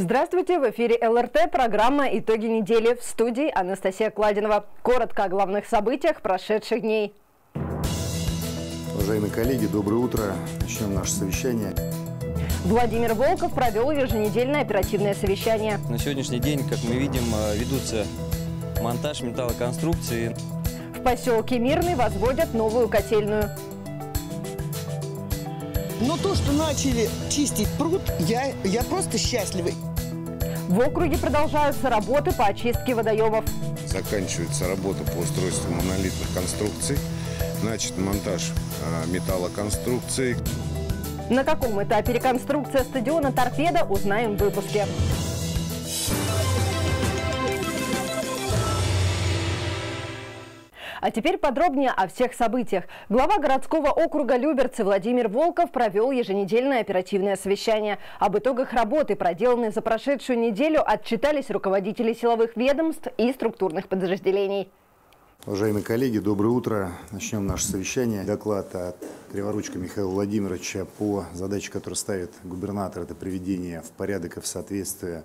Здравствуйте, в эфире ЛРТ, программа «Итоги недели», в студии Анастасия Кладинова. Коротко о главных событиях прошедших дней. Уважаемые коллеги, доброе утро. Начнем наше совещание. Владимир Волков провел еженедельное оперативное совещание. На сегодняшний день, как мы видим, ведутся монтаж металлоконструкции. В поселке Мирный возводят новую котельную. Но то, что начали чистить пруд, я просто счастлива. В округе продолжаются работы по очистке водоемов. Заканчивается работа по устройству монолитных конструкций. Значит, монтаж металлоконструкций. На каком этапе реконструкция стадиона «Торпеда» узнаем в выпуске. А теперь подробнее о всех событиях. Глава городского округа Люберцы Владимир Волков провел еженедельное оперативное совещание. Об итогах работы, проделанной за прошедшую неделю, отчитались руководители силовых ведомств и структурных подразделений. Уважаемые коллеги, доброе утро. Начнем наше совещание. Доклад от Криворучка Михаила Владимировича по задаче, которую ставит губернатор, это приведение в порядок и в соответствие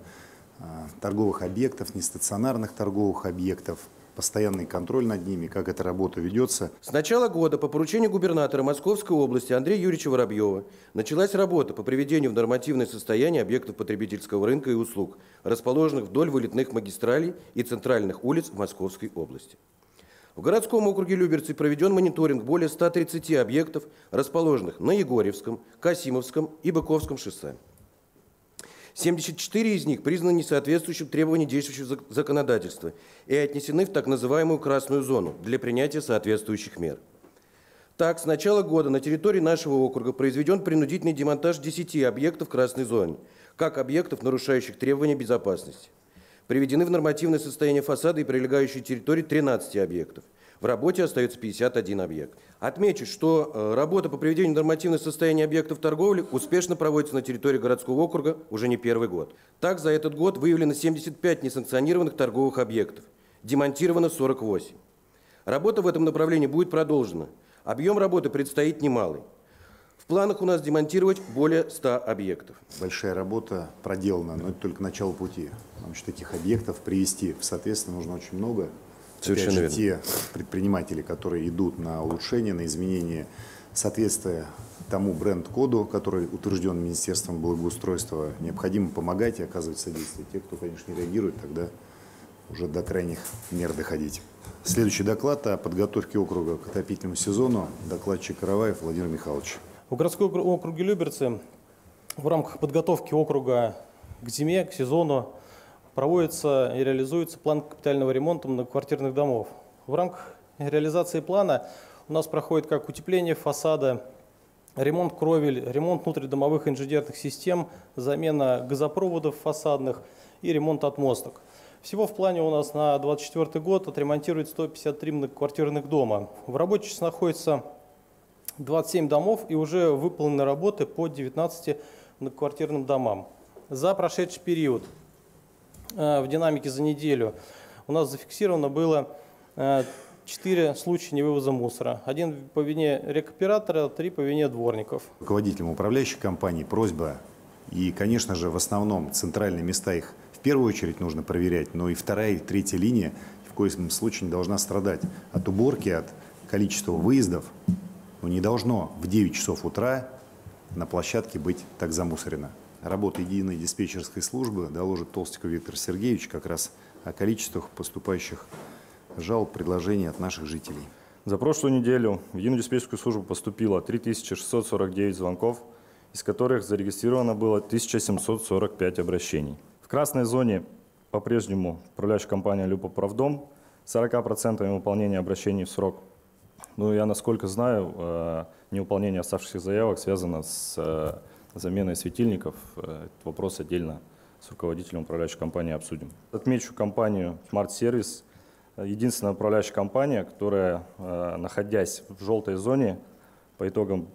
торговых объектов, нестационарных торговых объектов. Постоянный контроль над ними, как эта работа ведется. С начала года по поручению губернатора Московской области Андрея Юрьевича Воробьева началась работа по приведению в нормативное состояние объектов потребительского рынка и услуг, расположенных вдоль вылетных магистралей и центральных улиц в Московской области. В городском округе Люберцы проведен мониторинг более 130 объектов, расположенных на Егорьевском, Касимовском и Быковском шоссе. 74 из них признаны несоответствующим требованиям действующего законодательства и отнесены в так называемую «красную зону» для принятия соответствующих мер. Так, с начала года на территории нашего округа произведен принудительный демонтаж 10 объектов «красной зоны», как объектов, нарушающих требования безопасности. Приведены в нормативное состояние фасады и прилегающие территории 13 объектов. В работе остается 51 объект. Отмечу, что работа по приведению в нормативное состояние объектов торговли успешно проводится на территории городского округа уже не первый год. Так, за этот год выявлено 75 несанкционированных торговых объектов, демонтировано 48. Работа в этом направлении будет продолжена. Объем работы предстоит немалый. В планах у нас демонтировать более 100 объектов. Большая работа проделана, но это только начало пути. Потому что таких объектов привести, соответственно, нужно очень много. Совершенно верно. Те предприниматели, которые идут на улучшение, на изменение соответствия тому бренд-коду, который утвержден Министерством благоустройства, необходимо помогать и оказывать содействие. Те, кто, конечно, не реагирует, тогда уже до крайних мер доходить. Следующий доклад о подготовке округа к отопительному сезону. Докладчик Караваев Владимир Михайлович. В городском округе Люберцы в рамках подготовки округа к зиме, к сезону, проводится и реализуется план капитального ремонта многоквартирных домов. В рамках реализации плана у нас проходит как утепление фасада, ремонт кровель, ремонт внутридомовых инженерных систем, замена газопроводов фасадных и ремонт отмосток. Всего в плане у нас на 2024 год отремонтирует 153 многоквартирных дома. В работе сейчас находится 27 домов и уже выполнены работы по 19 многоквартирным домам. За прошедший период в динамике за неделю у нас зафиксировано было 4 случая невывоза мусора. 1 по вине рекоператора, 3 по вине дворников. Руководителям управляющей компании просьба, и, конечно же, в основном центральные места их в первую очередь нужно проверять, но и вторая, и третья линия в коем случае не должна страдать от уборки, от количества выездов. Но не должно в 9 часов утра на площадке быть так замусорено. Работа единой диспетчерской службы доложит Толстяков Виктор Сергеевич как раз о количествах поступающих жалоб, предложений от наших жителей. За прошлую неделю в единую диспетчерскую службу поступило 3649 звонков, из которых зарегистрировано было 1745 обращений. В красной зоне по-прежнему управляющая компания «Люпоправдом» 40% выполнения обращений в срок. Ну, я, насколько знаю, невыполнение оставшихся заявок связано с заменой светильников. Этот вопрос отдельно с руководителем управляющей компании обсудим. Отмечу компанию Smart Service, единственная управляющая компания, которая, находясь в желтой зоне, по итогам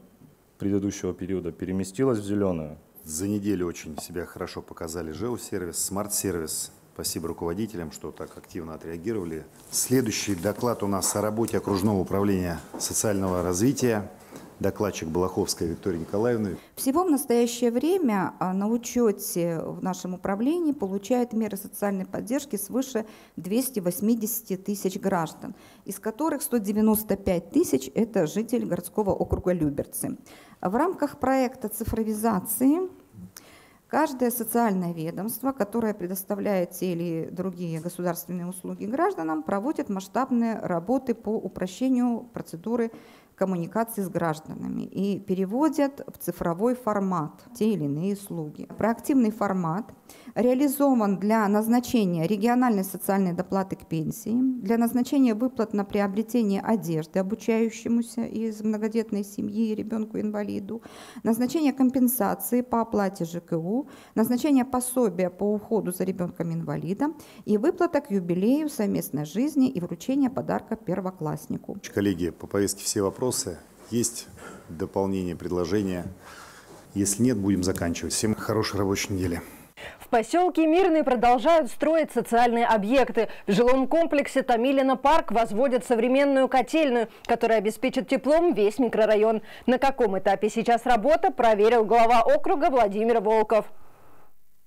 предыдущего периода переместилась в зеленую. За неделю очень себя хорошо показали ЖЭУ-сервис, Смарт-сервис. Спасибо руководителям, что так активно отреагировали. Следующий доклад у нас о работе окружного управления социального развития. докладчик Балаховской Виктории Николаевны. Всего в настоящее время на учете в нашем управлении получают меры социальной поддержки свыше 280 тысяч граждан, из которых 195 тысяч – это жители городского округа Люберцы. В рамках проекта цифровизации каждое социальное ведомство, которое предоставляет те или другие государственные услуги гражданам, проводит масштабные работы по упрощению процедуры коммуникации с гражданами и переводят в цифровой формат те или иные услуги. Проактивный формат реализован для назначения региональной социальной доплаты к пенсии, для назначения выплат на приобретение одежды обучающемуся из многодетной семьи ребенку-инвалиду, назначение компенсации по оплате ЖКУ, назначение пособия по уходу за ребенком-инвалидом и выплата к юбилею совместной жизни и вручение подарка первокласснику. Коллеги, по повестке все вопросы. Есть дополнение, предложения? Если нет, будем заканчивать. Всем хорошей рабочей недели. В поселке Мирный продолжают строить социальные объекты. В жилом комплексе Томилино Парк возводят современную котельную, которая обеспечит теплом весь микрорайон. На каком этапе сейчас работа, проверил глава округа Владимир Волков.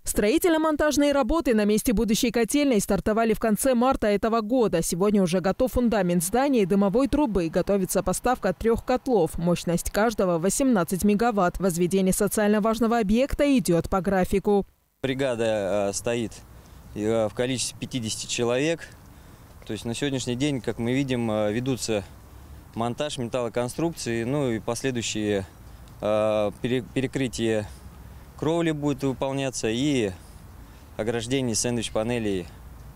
Строительно-монтажные работы на месте будущей котельной стартовали в конце марта этого года. Сегодня уже готов фундамент здания и дымовой трубы. Готовится поставка 3 котлов. Мощность каждого 18 мегаватт. Возведение социально важного объекта идет по графику. Бригада стоит в количестве 50 человек. То есть на сегодняшний день, как мы видим, ведутся монтаж металлоконструкции, ну и последующие перекрытие кровли будет выполняться и ограждение сэндвич-панелей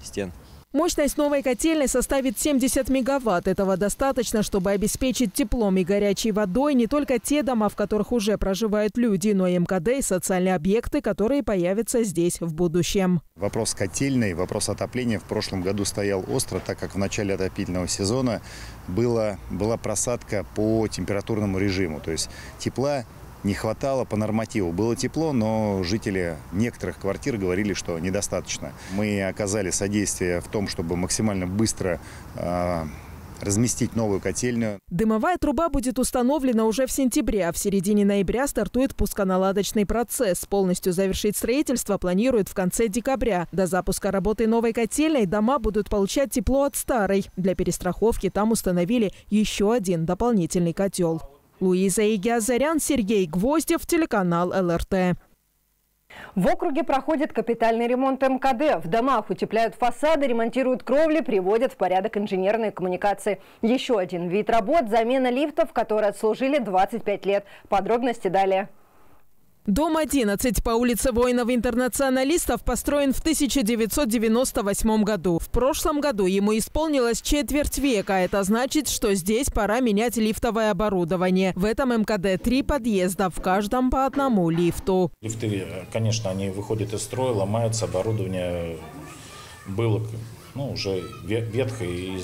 стен. Мощность новой котельной составит 70 мегаватт. Этого достаточно, чтобы обеспечить теплом и горячей водой не только те дома, в которых уже проживают люди, но и МКД и социальные объекты, которые появятся здесь в будущем. Вопрос котельной, вопрос отопления в прошлом году стоял остро, так как в начале отопительного сезона была просадка по температурному режиму. То есть тепла не хватало по нормативу. Было тепло, но жители некоторых квартир говорили, что недостаточно. Мы оказали содействие в том, чтобы максимально быстро разместить новую котельную. Дымовая труба будет установлена уже в сентябре, а в середине ноября стартует пусконаладочный процесс. Полностью завершить строительство планируют в конце декабря. До запуска работы новой котельной дома будут получать тепло от старой. Для перестраховки там установили еще один дополнительный котел. Луиза Игиазарян, Сергей Гвоздев, телеканал ЛРТ. В округе проходит капитальный ремонт МКД. В домах утепляют фасады, ремонтируют кровли, приводят в порядок инженерные коммуникации. Еще один вид работ – замена лифтов, которые отслужили 25 лет. Подробности далее. Дом 11 по улице Воинов-Интернационалистов построен в 1998 году. В прошлом году ему исполнилось четверть века. Это значит, что здесь пора менять лифтовое оборудование. В этом МКД 3 подъезда, в каждом по одному лифту. Лифты, конечно, они выходят из строя, ломаются. Оборудование было уже ветхое и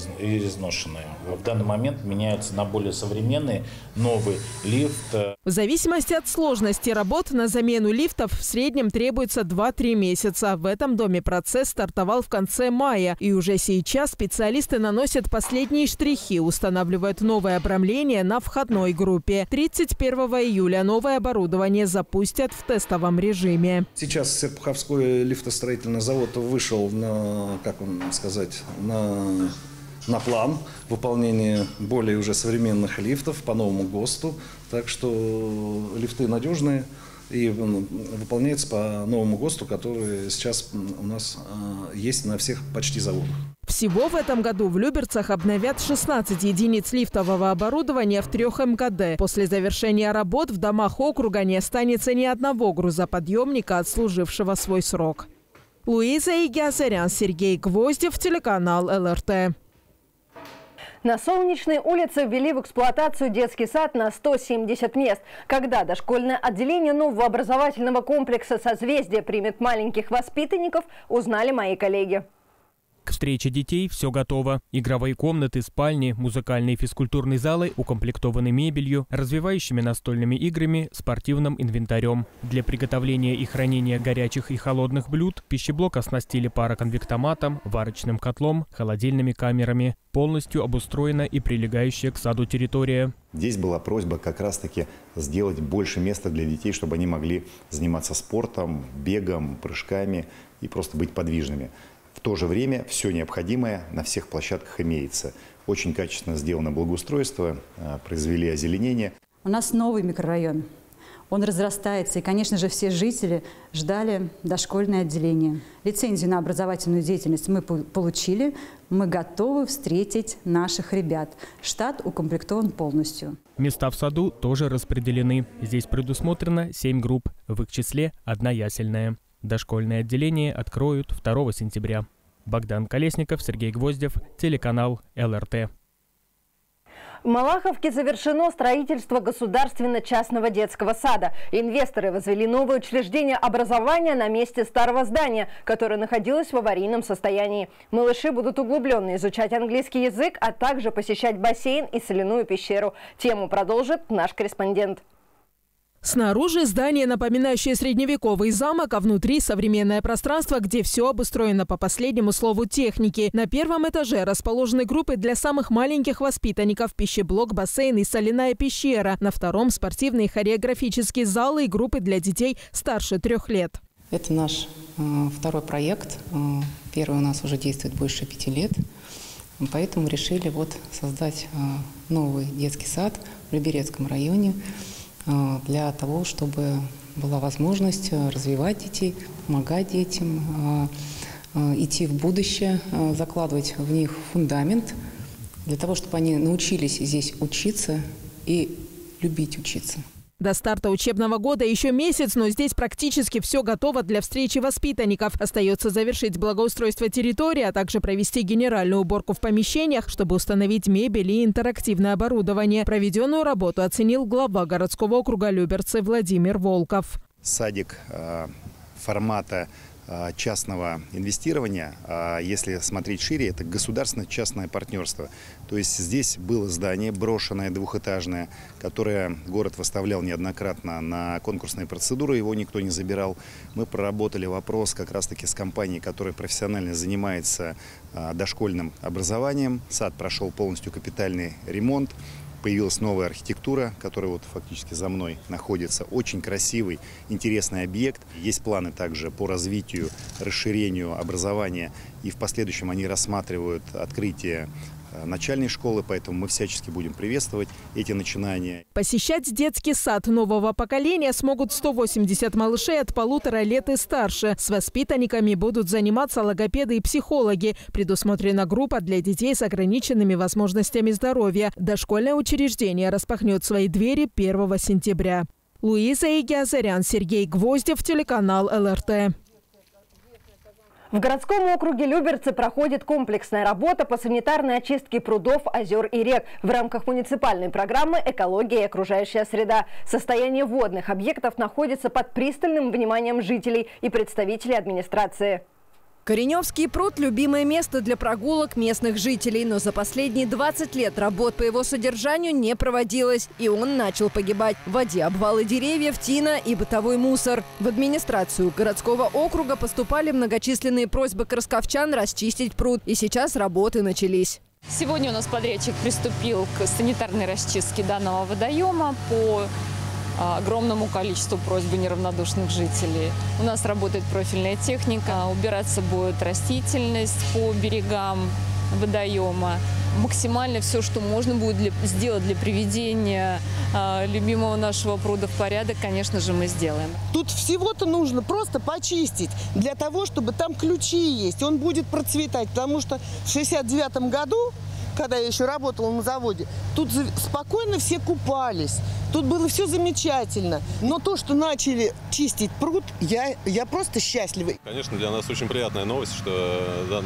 изношенное. В данный момент меняются на более современные, новый лифт. В зависимости от сложности работ на замену лифтов в среднем требуется 2-3 месяца. В этом доме процесс стартовал в конце мая. И уже сейчас специалисты наносят последние штрихи, устанавливают новое обрамление на входной группе. 31 июля новое оборудование запустят в тестовом режиме. Сейчас Серпуховской лифтостроительный завод вышел на, на план выполнения более уже современных лифтов по новому ГОСТу. Так что лифты надежные и выполняются по новому ГОСТу, который сейчас у нас есть на всех почти заводах. Всего в этом году в Люберцах обновят 16 единиц лифтового оборудования в 3 МКД. После завершения работ в домах округа не останется ни одного грузоподъемника, отслужившего свой срок. Луиза Игиазарян, Сергей Гвоздев, телеканал ЛРТ. На Солнечной улице ввели в эксплуатацию детский сад на 170 мест. Когда дошкольное отделение нового образовательного комплекса «Созвездие» примет маленьких воспитанников, узнали мои коллеги. К встрече детей все готово. Игровые комнаты, спальни, музыкальные и физкультурные залы укомплектованы мебелью, развивающими настольными играми, спортивным инвентарем. Для приготовления и хранения горячих и холодных блюд пищеблок оснастили пароконвектоматом, варочным котлом, холодильными камерами. Полностью обустроена и прилегающая к саду территория. Здесь была просьба как раз-таки сделать больше места для детей, чтобы они могли заниматься спортом, бегом, прыжками и просто быть подвижными. В то же время все необходимое на всех площадках имеется. Очень качественно сделано благоустройство, произвели озеленение. У нас новый микрорайон. Он разрастается, и, конечно же, все жители ждали дошкольное отделение. Лицензию на образовательную деятельность мы получили. Мы готовы встретить наших ребят. Штат укомплектован полностью. Места в саду тоже распределены. Здесь предусмотрено 7 групп, в их числе одна ясельная. Дошкольное отделение откроют 2 сентября. Богдан Колесников, Сергей Гвоздев, телеканал ЛРТ. В Малаховке завершено строительство государственно-частного детского сада. Инвесторы возвели новое учреждение образования на месте старого здания, которое находилось в аварийном состоянии. Малыши будут углубленно изучать английский язык, а также посещать бассейн и соляную пещеру. Тему продолжит наш корреспондент. Снаружи здание, напоминающее средневековый замок, а внутри современное пространство, где все обустроено по последнему слову техники. На первом этаже расположены группы для самых маленьких воспитанников, пищеблок, бассейн и соляная пещера. На втором спортивные хореографические залы и группы для детей старше 3 лет. Это наш второй проект. Первый у нас уже действует больше 5 лет. Поэтому решили создать новый детский сад в Люберецком районе, для того, чтобы была возможность развивать детей, помогать детям, идти в будущее, закладывать в них фундамент, для того, чтобы они научились здесь учиться и любить учиться. До старта учебного года еще месяц, но здесь практически все готово для встречи воспитанников. Остается завершить благоустройство территории, а также провести генеральную уборку в помещениях, чтобы установить мебель и интерактивное оборудование. Проведенную работу оценил глава городского округа Люберцы Владимир Волков. Садик формата частного инвестирования, а если смотреть шире, это государственно-частное партнерство. То есть здесь было здание брошенное, двухэтажное, которое город выставлял неоднократно на конкурсные процедуры, его никто не забирал. Мы проработали вопрос как раз-таки с компанией, которая профессионально занимается дошкольным образованием. Сад прошел полностью капитальный ремонт. Появилась новая архитектура, которая фактически за мной находится. Очень красивый, интересный объект. Есть планы также по развитию, расширению образования. И в последующем они рассматривают открытие начальной школы, поэтому мы всячески будем приветствовать эти начинания. Посещать детский сад нового поколения смогут 180 малышей от 1,5 лет и старше. С воспитанниками будут заниматься логопеды и психологи. Предусмотрена группа для детей с ограниченными возможностями здоровья. Дошкольное учреждение распахнет свои двери 1 сентября. Луиза Игиазарян, Сергей Гвоздев, телеканал ЛРТ. В городском округе Люберцы проходит комплексная работа по санитарной очистке прудов, озер и рек в рамках муниципальной программы «Экология и окружающая среда». Состояние водных объектов находится под пристальным вниманием жителей и представителей администрации. Кореневский пруд – любимое место для прогулок местных жителей, но за последние 20 лет работ по его содержанию не проводилось, и он начал погибать. В воде обвалы деревьев, тина и бытовой мусор. В администрацию городского округа поступали многочисленные просьбы краснодарчан расчистить пруд, и сейчас работы начались. Сегодня у нас подрядчик приступил к санитарной расчистке данного водоема по огромному количеству просьб неравнодушных жителей. У нас работает профильная техника, убираться будет растительность по берегам водоема. Максимально все, что можно будет сделать для приведения любимого нашего пруда в порядок, конечно же, мы сделаем. Тут всего-то нужно просто почистить, для того, чтобы там ключи есть. Он будет процветать, потому что в 1969 году, когда я еще работала на заводе, тут спокойно все купались. Тут было все замечательно. Но то, что начали чистить пруд, я просто счастлива. Конечно, для нас очень приятная новость, что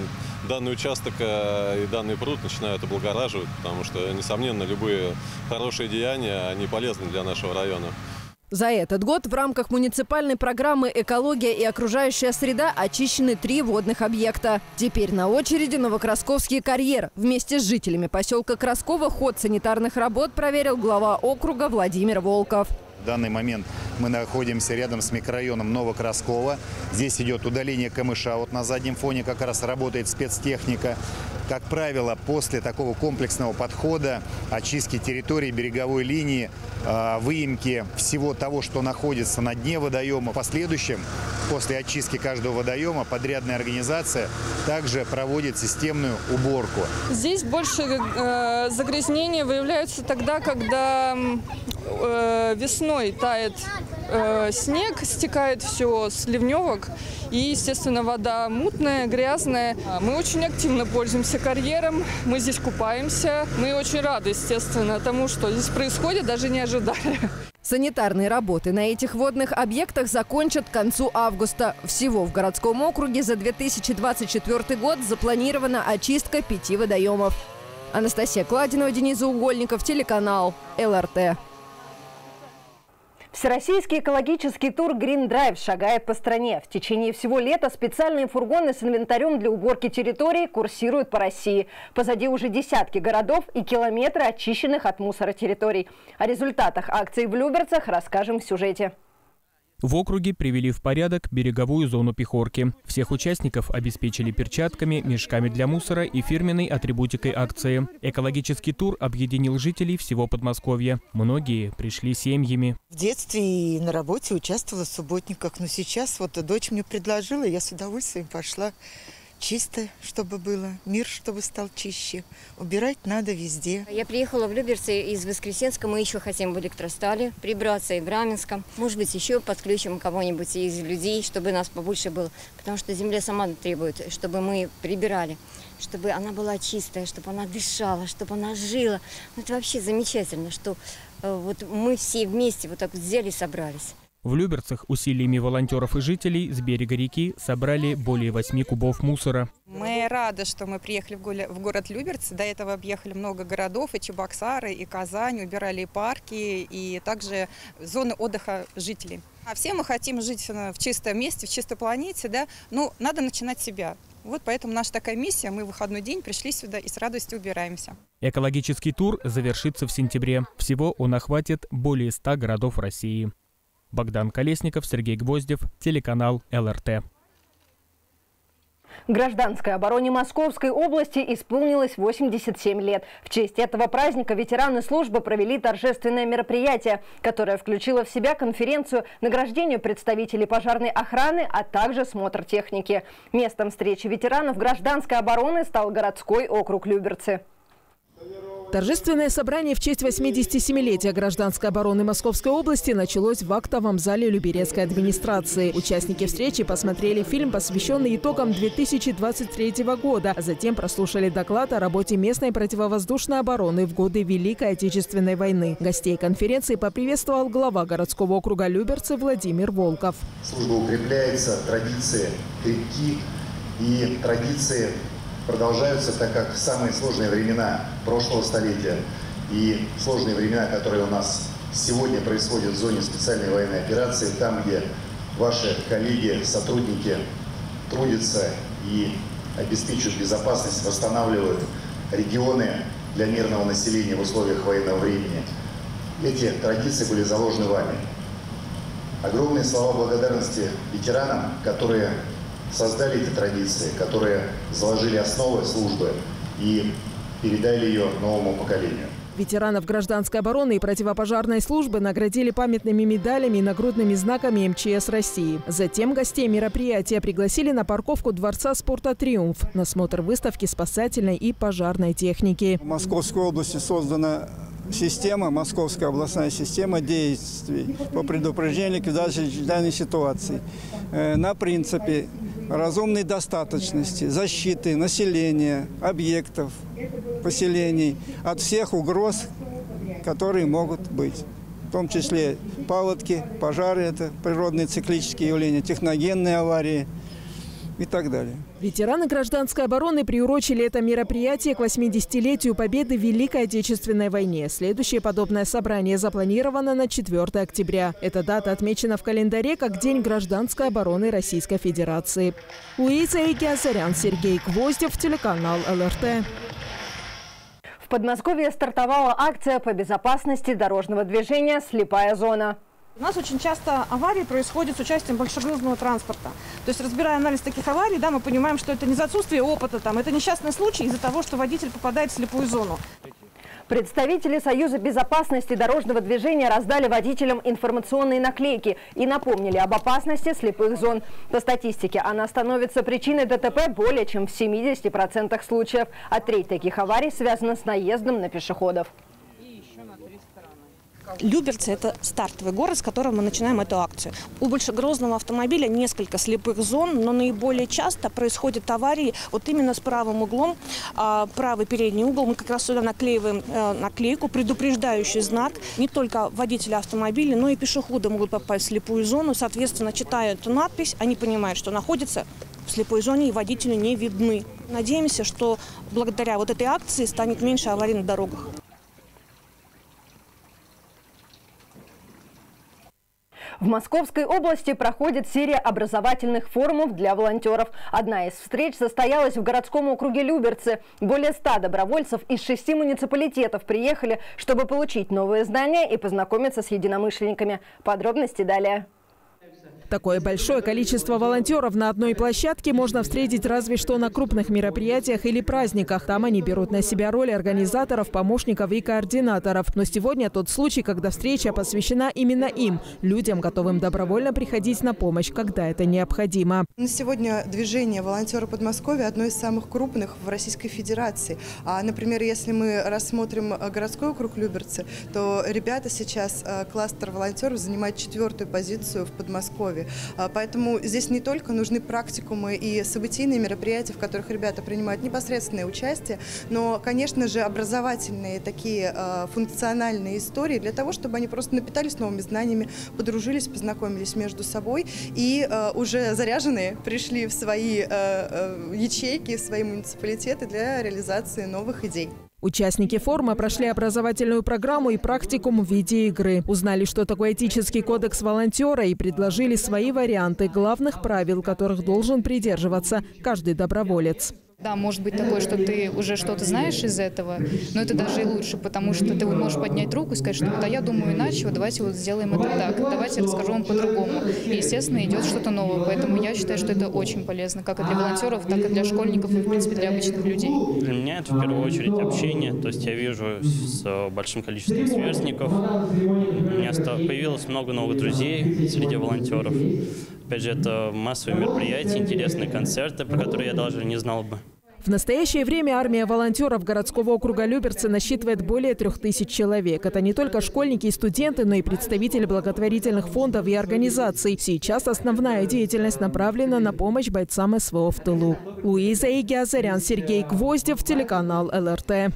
данный участок и данный пруд начинают облагораживать, потому что, несомненно, любые хорошие деяния, они полезны для нашего района. За этот год в рамках муниципальной программы «Экология и окружающая среда» очищены 3 водных объекта. Теперь на очереди Новокрасковский карьер. Вместе с жителями поселка Краскова ход санитарных работ проверил глава округа Владимир Волков. В данный момент мы находимся рядом с микрорайоном Новокраскова. Здесь идет удаление камыша. Вот на заднем фоне как раз работает спецтехника. Как правило, после такого комплексного подхода, очистки территории, береговой линии, выемки всего того, что находится на дне водоема, в последующем, после очистки каждого водоема, подрядная организация также проводит системную уборку. Здесь больше загрязнения выявляются тогда, когда весной тает снег, стекает все с ливневок, и, естественно, вода мутная, грязная. Мы очень активно пользуемся карьером, мы здесь купаемся. Мы очень рады, естественно, тому, что здесь происходит, даже не ожидали. Санитарные работы на этих водных объектах закончат к концу августа. Всего в городском округе за 2024 год запланирована очистка 5 водоемов. Анастасия Кладинова, Денис Угольников, телеканал ЛРТ. Всероссийский экологический тур «Green Drive» шагает по стране. В течение всего лета специальные фургоны с инвентарем для уборки территории курсируют по России. Позади уже десятки городов и километры очищенных от мусора территорий. О результатах акции в Люберцах расскажем в сюжете. В округе привели в порядок береговую зону Пехорки. Всех участников обеспечили перчатками, мешками для мусора и фирменной атрибутикой акции. Экологический тур объединил жителей всего Подмосковья. Многие пришли семьями. В детстве и на работе участвовала в субботниках, но сейчас вот дочь мне предложила, я с удовольствием пошла. Чисто, чтобы было, мир, чтобы стал чище. Убирать надо везде. Я приехала в Люберцы из Воскресенска. Мы еще хотим в Электростале прибраться и в Раменском. Может быть, еще подключим кого-нибудь из людей, чтобы нас побольше было. Потому что земля сама требует, чтобы мы прибирали. Чтобы она была чистая, чтобы она дышала, чтобы она жила. Это вообще замечательно, что вот мы все вместе вот так вот взяли и собрались. В Люберцах усилиями волонтеров и жителей с берега реки собрали более 8 кубов мусора. Мы рады, что мы приехали в город Люберцы. До этого объехали много городов, и Чебоксары, и Казань, убирали и парки, и также зоны отдыха жителей. А все мы хотим жить в чистом месте, в чистой планете, да? Но надо начинать с себя. Вот поэтому наша такая миссия. Мы в выходной день пришли сюда и с радостью убираемся. Экологический тур завершится в сентябре. Всего он охватит более 100 городов России. Богдан Колесников, Сергей Гвоздев, телеканал ЛРТ. Гражданской обороне Московской области исполнилось 87 лет. В честь этого праздника ветераны службы провели торжественное мероприятие, которое включило в себя конференцию, награждение представителей пожарной охраны, а также смотр техники. Местом встречи ветеранов гражданской обороны стал городской округ Люберцы. Торжественное собрание в честь 87-летия гражданской обороны Московской области началось в актовом зале Люберецкой администрации. Участники встречи посмотрели фильм, посвященный итогам 2023 года, а затем прослушали доклад о работе местной противовоздушной обороны в годы Великой Отечественной войны. Гостей конференции поприветствовал глава городского округа Люберцы Владимир Волков. Служба укрепляется, традиции крепки и традиции продолжаются, так как в самые сложные времена прошлого столетия и сложные времена, которые у нас сегодня происходят в зоне специальной военной операции, там, где ваши коллеги, сотрудники трудятся и обеспечивают безопасность, восстанавливают регионы для мирного населения в условиях военного времени. Эти традиции были заложены вами. Огромные слова благодарности ветеранам, которые создали эти традиции, которые заложили основы службы и передали ее новому поколению. Ветеранов гражданской обороны и противопожарной службы наградили памятными медалями и нагрудными знаками МЧС России. Затем гостей мероприятия пригласили на парковку Дворца спорта «Триумф» на смотр выставки спасательной и пожарной техники. В Московской области создана система, Московская областная система действий по предупреждению ликвидации данной ситуации на принципе разумной достаточности, защиты населения, объектов, поселений от всех угроз, которые могут быть. В том числе паводки, пожары – это природные циклические явления, техногенные аварии, и так далее. Ветераны гражданской обороны приурочили это мероприятие к 80-летию победы в Великой Отечественной войне. Следующее подобное собрание запланировано на 4 октября. Эта дата отмечена в календаре как День гражданской обороны Российской Федерации. Луиза Егиазарян, Сергей Гвоздев, телеканал ЛРТ. В Подмосковье стартовала акция по безопасности дорожного движения «Слепая зона». У нас очень часто аварии происходят с участием большегрузного транспорта. То есть, разбирая анализ таких аварий, да, мы понимаем, что это не за отсутствие опыта, там, это несчастный случай из-за того, что водитель попадает в слепую зону. Представители Союза безопасности дорожного движения раздали водителям информационные наклейки и напомнили об опасности слепых зон. По статистике, она становится причиной ДТП более чем в 70% случаев, а треть таких аварий связана с наездом на пешеходов. Люберцы – это стартовый город, с которым мы начинаем эту акцию. У большегрузного автомобиля несколько слепых зон, но наиболее часто происходят аварии вот именно с правым углом, правый передний угол. Мы как раз сюда наклеиваем наклейку, предупреждающий знак. Не только водители автомобиля, но и пешеходы могут попасть в слепую зону. Соответственно, читая эту надпись, они понимают, что находятся в слепой зоне и водители не видны. Надеемся, что благодаря вот этой акции станет меньше аварий на дорогах. В Московской области проходит серия образовательных форумов для волонтеров. Одна из встреч состоялась в городском округе Люберцы. Более 100 добровольцев из 6 муниципалитетов приехали, чтобы получить новые знания и познакомиться с единомышленниками. Подробности далее. Такое большое количество волонтеров на одной площадке можно встретить разве что на крупных мероприятиях или праздниках. Там они берут на себя роли организаторов, помощников и координаторов. Но сегодня тот случай, когда встреча посвящена именно им, людям, готовым добровольно приходить на помощь, когда это необходимо. На сегодня движение «Волонтёры Подмосковья» одно из самых крупных в Российской Федерации. Например, если мы рассмотрим городской округ Люберцы, то ребята сейчас, кластер волонтеров, занимает 4-ю позицию в Подмосковье. Поэтому здесь не только нужны практикумы и событийные мероприятия, в которых ребята принимают непосредственное участие, но, конечно же, образовательные такие функциональные истории для того, чтобы они просто напитались новыми знаниями, подружились, познакомились между собой и уже заряженные пришли в свои ячейки, в свои муниципалитеты для реализации новых идей. Участники форума прошли образовательную программу и практикум в виде игры. Узнали, что такое этический кодекс волонтера, и предложили свои варианты главных правил, которых должен придерживаться каждый доброволец. Да, может быть такое, что ты уже что-то знаешь из этого, но это даже и лучше, потому что ты можешь поднять руку и сказать, что вот, а я думаю иначе, вот давайте вот сделаем это так, давайте расскажу вам по-другому. И, естественно, идет что-то новое, поэтому я считаю, что это очень полезно, как и для волонтеров, так и для школьников и, в принципе, для обычных людей. Для меня это в первую очередь общение, то есть я вижу с большим количеством сверстников, у меня появилось много новых друзей среди волонтеров. Опять же, это массовые мероприятия, интересные концерты, про которые я даже не знал бы. В настоящее время армия волонтеров городского округа Люберцы насчитывает более 3000 человек. Это не только школьники и студенты, но и представители благотворительных фондов и организаций. Сейчас основная деятельность направлена на помощь бойцам СВО в тылу. Луиза Егиазарян, Сергей Гвоздев, телеканал ЛРТ.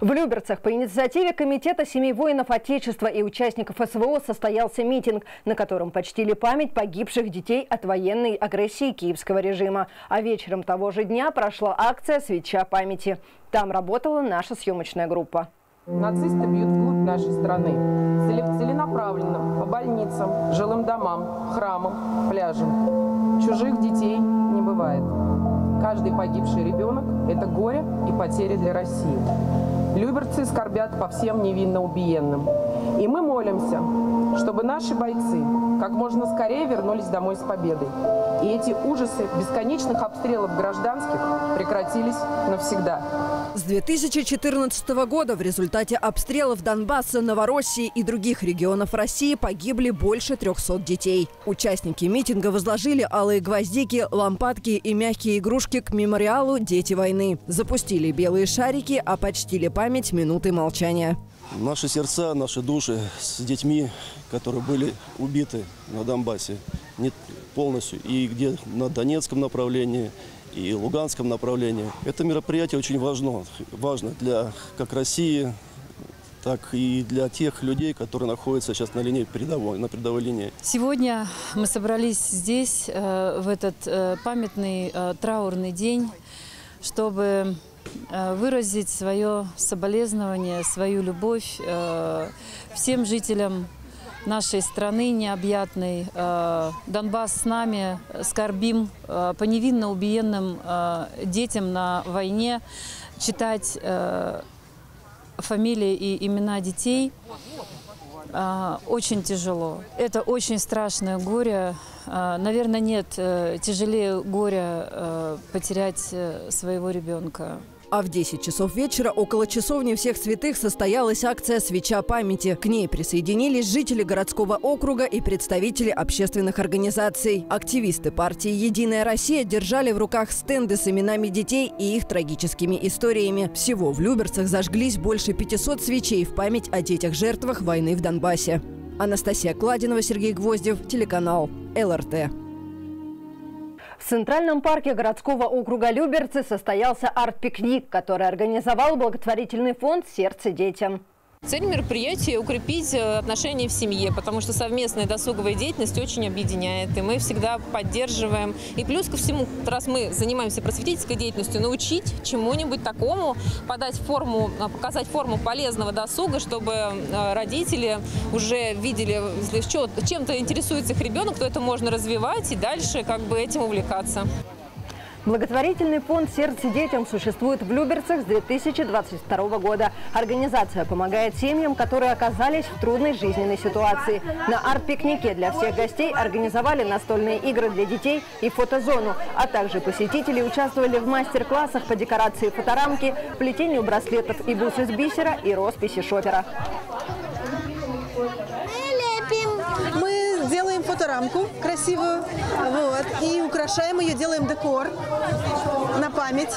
В Люберцах по инициативе Комитета семей воинов Отечества и участников СВО состоялся митинг, на котором почтили память погибших детей от военной агрессии киевского режима. А вечером того же дня прошла акция «Свеча памяти». Там работала наша съемочная группа. Нацисты бьют вглубь нашей страны. Целенаправленно по больницам, жилым домам, храмам, пляжам. Чужих детей не бывает. Каждый погибший ребенок – это горе и потери для России. Люберцы скорбят по всем невинно убиенным. И мы молимся, чтобы наши бойцы как можно скорее вернулись домой с победой. И эти ужасы бесконечных обстрелов гражданских прекратились навсегда. С 2014 года в результате обстрелов Донбасса, Новороссии и других регионов России погибли больше 300 детей. Участники митинга возложили алые гвоздики, лампадки и мягкие игрушки к мемориалу «Дети войны». Запустили белые шарики, а почтили память минуты молчания. Наши сердца, наши души с детьми, которые были убиты на Донбассе, не полностью, и где на Донецком направлении, и Луганском направлении. Это мероприятие очень важно для как России, так и для тех людей, которые находятся сейчас на линии передовой, на передовой линии. Сегодня мы собрались здесь, в этот памятный траурный день, чтобы выразить свое соболезнование, свою любовь всем жителям нашей страны необъятной. Донбасс с нами, скорбим по невинно убиенным детям на войне. Читать фамилии и имена детей очень тяжело. Это очень страшное горе. Наверное, нет тяжелее горя потерять своего ребенка. А в 10 часов вечера около часовни Всех Святых состоялась акция «Свеча памяти». К ней присоединились жители городского округа и представители общественных организаций. Активисты партии «Единая Россия» держали в руках стенды с именами детей и их трагическими историями. Всего в Люберцах зажглись больше 500 свечей в память о детях-жертвах войны в Донбассе. Анастасия Кладинова, Сергей Гвоздев, телеканал ЛРТ. В Центральном парке городского округа Люберцы состоялся арт-пикник, который организовал благотворительный фонд «Сердце детям». Цель мероприятия – укрепить отношения в семье, потому что совместная досуговая деятельность очень объединяет, и мы всегда поддерживаем. И плюс ко всему, раз мы занимаемся просветительской деятельностью, научить чему-нибудь такому, подать форму, показать форму полезного досуга, чтобы родители уже видели, если чем-то интересуется их ребенок, то это можно развивать и дальше как бы этим увлекаться. Благотворительный фонд «Сердце детям» существует в Люберцах с 2022 года. Организация помогает семьям, которые оказались в трудной жизненной ситуации. На арт-пикнике для всех гостей организовали настольные игры для детей и фотозону, а также посетители участвовали в мастер-классах по декорации фоторамки, плетению браслетов и бус из бисера и росписи шопера. Делаем фоторамку красивую, вот, и украшаем ее, делаем декор на память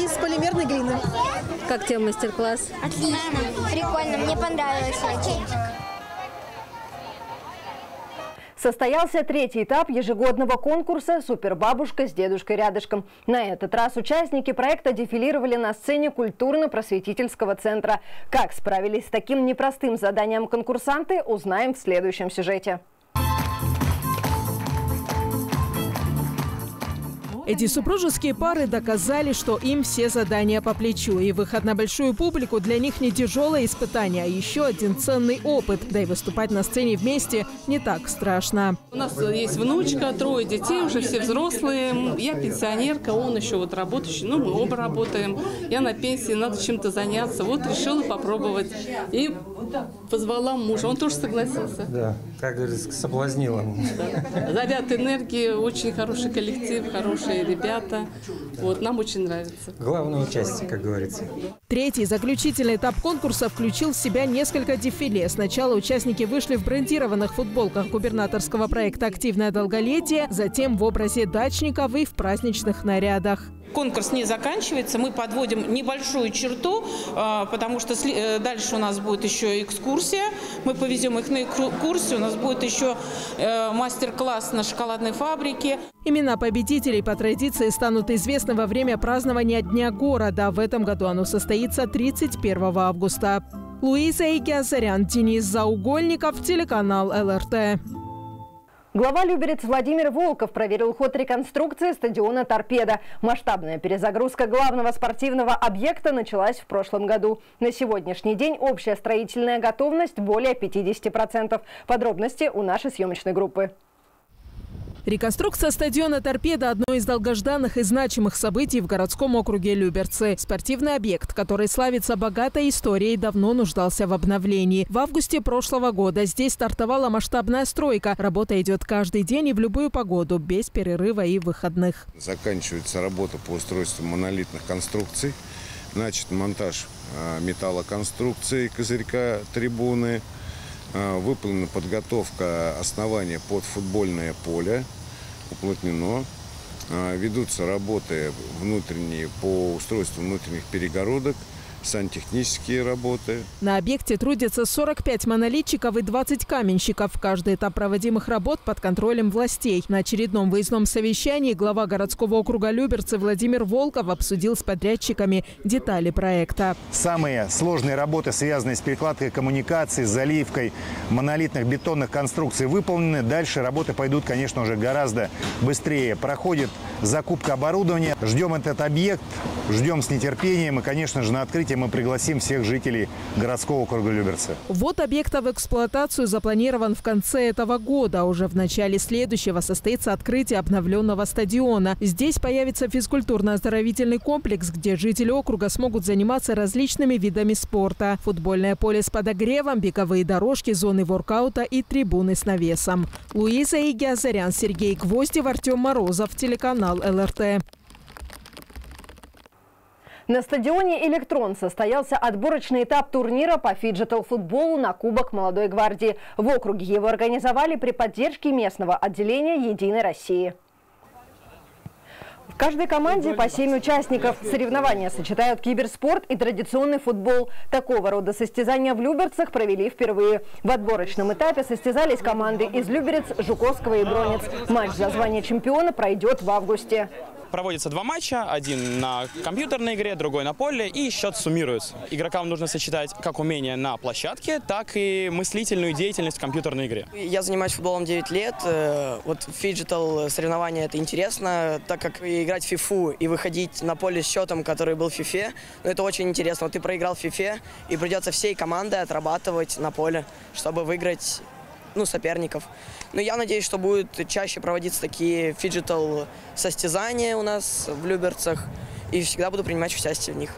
из полимерной глины. Как тебе мастер-класс? Отлично, прикольно, мне понравилось очень. Состоялся третий этап ежегодного конкурса «Супербабушка с дедушкой рядышком». На этот раз участники проекта дефилировали на сцене культурно-просветительского центра. Как справились с таким непростым заданием конкурсанты, узнаем в следующем сюжете. Эти супружеские пары доказали, что им все задания по плечу. И выход на большую публику для них не тяжелое испытание, а еще один ценный опыт. Да и выступать на сцене вместе не так страшно. У нас есть внучка, 3 детей, уже все взрослые. Я пенсионерка, он еще вот работающий. Ну, мы оба работаем. Я на пенсии, надо чем-то заняться. Вот решила попробовать. И позвала мужа. Он тоже согласился. Да, как говорится, соблазнила. Да. Заряд энергии, очень хороший коллектив, хороший. Ребята, вот, нам очень нравится. Главное участие, как говорится. Третий, заключительный этап конкурса включил в себя несколько дефиле. Сначала участники вышли в брендированных футболках губернаторского проекта «Активное долголетие», затем в образе дачников и в праздничных нарядах. Конкурс не заканчивается, мы подводим небольшую черту, потому что дальше у нас будет еще экскурсия, мы повезем их на экскурсию, у нас будет еще мастер-класс на шоколадной фабрике. Имена победителей по традиции станут известны во время празднования Дня города. В этом году оно состоится 31 августа. Луиза Игиазарян, Денис Заугольников, телеканал ЛРТ. Глава Люберец Владимир Волков проверил ход реконструкции стадиона «Торпеда». Масштабная перезагрузка главного спортивного объекта началась в прошлом году. На сегодняшний день общая строительная готовность более 50%. Подробности у нашей съемочной группы. Реконструкция стадиона «Торпеда» – одно из долгожданных и значимых событий в городском округе Люберцы. Спортивный объект, который славится богатой историей, давно нуждался в обновлении. В августе прошлого года здесь стартовала масштабная стройка. Работа идет каждый день и в любую погоду, без перерыва и выходных. Заканчивается работа по устройству монолитных конструкций. Начат монтаж металлоконструкции, козырька, трибуны. Выполнена подготовка основания под футбольное поле, уплотнено. Ведутся работы внутренние по устройству внутренних перегородок сантехнические работы. На объекте трудятся 45 монолитчиков и 20 каменщиков. Каждый этап проводимых работ под контролем властей. На очередном выездном совещании глава городского округа Люберцы Владимир Волков обсудил с подрядчиками детали проекта. Самые сложные работы, связанные с перекладкой коммуникаций, заливкой монолитных бетонных конструкций, выполнены. Дальше работы пойдут, конечно, уже гораздо быстрее. Проходит закупка оборудования. Ждем этот объект, ждем с нетерпением и, конечно же, на открытие мы пригласим всех жителей городского округа Люберцы. Вот объекта в эксплуатацию запланирован в конце этого года. Уже в начале следующего состоится открытие обновленного стадиона. Здесь появится физкультурно-оздоровительный комплекс, где жители округа смогут заниматься различными видами спорта. Футбольное поле с подогревом, беговые дорожки, зоны воркаута и трибуны с навесом. Луиза Игиазарян, Сергей Гвоздев, Артем Морозов, телеканал ЛРТ. На стадионе «Электрон» состоялся отборочный этап турнира по фиджитал-футболу на Кубок Молодой Гвардии. В округе его организовали при поддержке местного отделения «Единой России». В каждой команде по 7 участников. Соревнования сочетают киберспорт и традиционный футбол. Такого рода состязания в Люберцах провели впервые. В отборочном этапе состязались команды из Люберец, Жуковского и Бронец. Матч за звание чемпиона пройдет в августе. Проводятся два матча, один на компьютерной игре, другой на поле, и счет суммируется. Игрокам нужно сочетать как умения на площадке, так и мыслительную деятельность в компьютерной игре. Я занимаюсь футболом 9 лет. Вот фиджитал соревнования – это интересно, так как играть в фифу и выходить на поле с счетом, который был в фифе, ну, это очень интересно. Вот ты проиграл в фифе, и придется всей командой отрабатывать на поле, чтобы выиграть соперников. Но я надеюсь, что будут чаще проводиться такие фиджитал состязания у нас в Люберцах, и всегда буду принимать участие в них.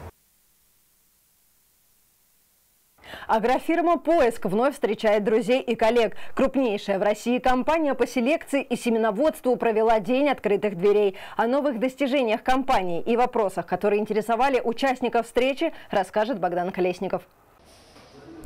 Агрофирма «Поиск» вновь встречает друзей и коллег. Крупнейшая в России компания по селекции и семеноводству провела день открытых дверей. О новых достижениях компании и вопросах, которые интересовали участников встречи, расскажет Богдан Колесников.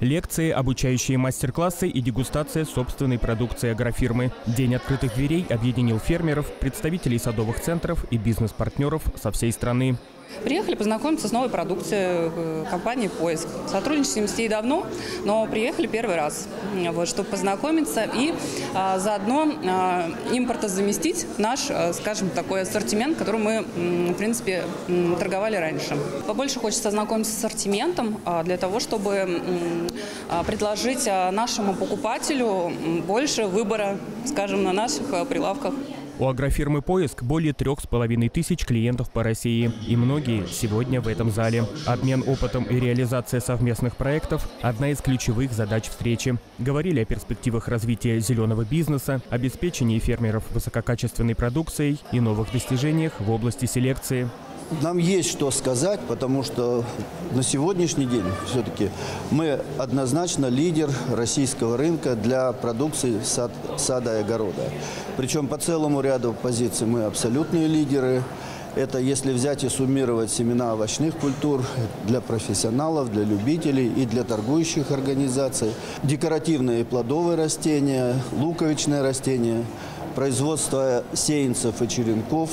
Лекции, обучающие мастер-классы и дегустация собственной продукции агрофирмы. День открытых дверей объединил фермеров, представителей садовых центров и бизнес-партнеров со всей страны. Приехали познакомиться с новой продукцией компании «Поиск». Сотрудничаем с ней давно, но приехали первый раз, чтобы познакомиться и заодно импортозаместить наш, скажем, такой ассортимент, которым мы, в принципе, торговали раньше. Побольше хочется ознакомиться с ассортиментом для того, чтобы предложить нашему покупателю больше выбора, скажем, на наших прилавках. У агрофирмы «Поиск» более 3500 клиентов по России. И многие сегодня в этом зале. Обмен опытом и реализация совместных проектов – одна из ключевых задач встречи. Говорили о перспективах развития зеленого бизнеса, обеспечении фермеров высококачественной продукцией и новых достижениях в области селекции. Нам есть что сказать, потому что на сегодняшний день все-таки мы однозначно лидер российского рынка для продукции сада и огорода. Причем по целому ряду позиций мы абсолютные лидеры. Это если взять и суммировать семена овощных культур для профессионалов, для любителей и для торгующих организаций. Декоративные плодовые растения, луковичные растения, производство сеянцев и черенков.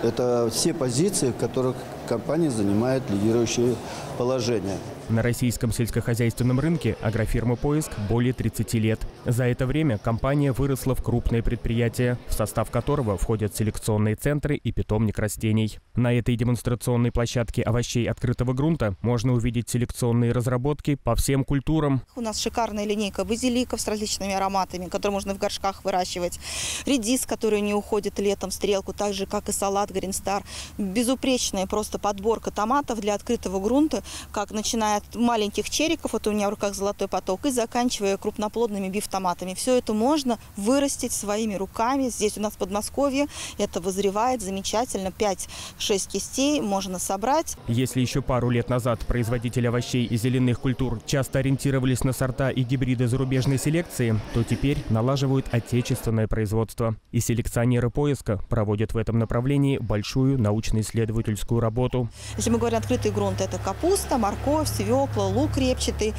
Это все позиции, в которых компания занимает лидирующее положение. На российском сельскохозяйственном рынке агрофирма «Поиск» более 30 лет. За это время компания выросла в крупное предприятие, в состав которого входят селекционные центры и питомник растений. На этой демонстрационной площадке овощей открытого грунта можно увидеть селекционные разработки по всем культурам. У нас шикарная линейка базиликов с различными ароматами, которые можно в горшках выращивать. Редис, который не уходит летом в стрелку, так же, как и салат «Гринстар». Безупречная просто подборка томатов для открытого грунта, как начиная от маленьких чериков, вот у меня в руках золотой поток, и заканчивая крупноплодными бифтоматами. Все это можно вырастить своими руками. Здесь у нас в Подмосковье это вызревает замечательно. 5-6 кистей можно собрать. Если еще пару лет назад производители овощей и зеленых культур часто ориентировались на сорта и гибриды зарубежной селекции, то теперь налаживают отечественное производство. И селекционеры «Поиска» проводят в этом направлении большую научно-исследовательскую работу. Если мы говорим открытый грунт, это капуста, морковь, свекла, свекла, лук репчатый.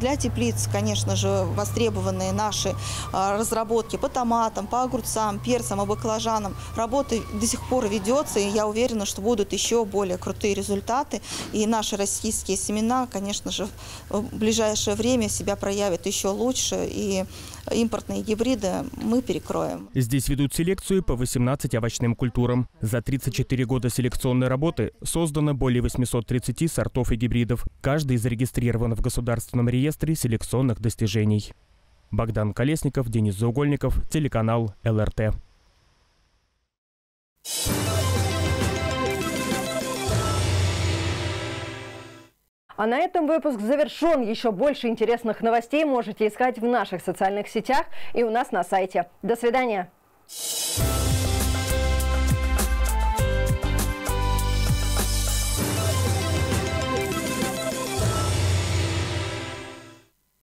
Для теплиц, конечно же, востребованы наши разработки по томатам, по огурцам, перцам и баклажанам. Работа до сих пор ведется, и я уверена, что будут еще более крутые результаты. И наши российские семена, конечно же, в ближайшее время себя проявят еще лучше, и импортные гибриды мы перекроем. Здесь ведут селекцию по 18 овощным культурам. За 34 года селекционной работы создано более 830 сортов и гибридов. Каждый зарегистрирован в Государственном реестре селекционных достижений. Богдан Колесников, Денис Заугольников, телеканал ЛРТ. А на этом выпуск завершен. Еще больше интересных новостей можете искать в наших социальных сетях и у нас на сайте. До свидания.